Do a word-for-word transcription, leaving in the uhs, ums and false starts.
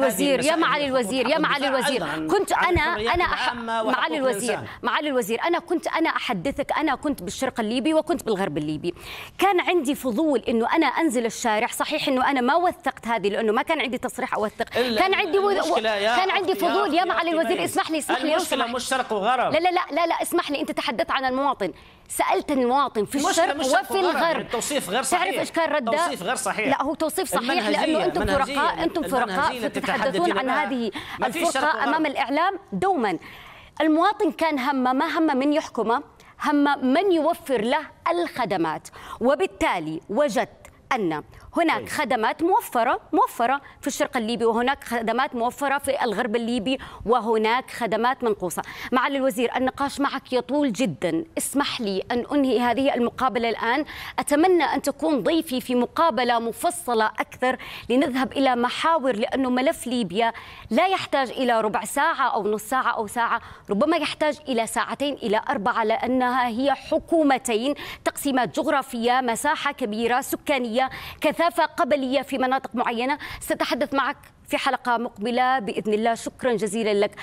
الوزير يا معالي الوزير يا معالي الوزير كنت انا انا أح... معالي الوزير معالي الوزير انا كنت انا احدثك انا كنت بالشرق الليبي وكنت بالغرب الليبي، كان عندي فضول انه انا انزل الشارع. صحيح انه انا ما وثقت هذه لانه ما كان عندي تصريح اوثق، كان عندي و... كان عندي فضول يا, يا معالي الوزير. اسمح لي اسمح لي المشكله مش شرق وغرب، لا لا لا لا, لا اسمح لي. انت تحدثت عن المواطن، سالت المواطن في الشرق وفي الغرب. التوصيف غير صحيح، تعرف ايش كان رده؟ توصيف غير صحيح. لا هو توصيف صحيح لانه انتم فرقاء انتم فرقاء تتحدثون عن هذه الفرقة أمام الإعلام دوما. المواطن كان همه ما همه من يحكمه، همه من يوفر له الخدمات، وبالتالي وجدت أن هناك خدمات موفرة موفرة في الشرق الليبي، وهناك خدمات موفرة في الغرب الليبي، وهناك خدمات منقوصة. معالي الوزير النقاش معك يطول جدا، اسمح لي أن أنهي هذه المقابلة الآن. أتمنى أن تكون ضيفي في مقابلة مفصلة أكثر لنذهب إلى محاور، لأنه ملف ليبيا لا يحتاج إلى ربع ساعة أو نص ساعة أو ساعة، ربما يحتاج إلى ساعتين إلى أربعة، لأنها هي حكومتين، تقسيمات جغرافية، مساحة كبيرة، سكانية، كثافة قبلية في مناطق معينة. ستحدث معك في حلقة مقبلة بإذن الله. شكرا جزيلا لك.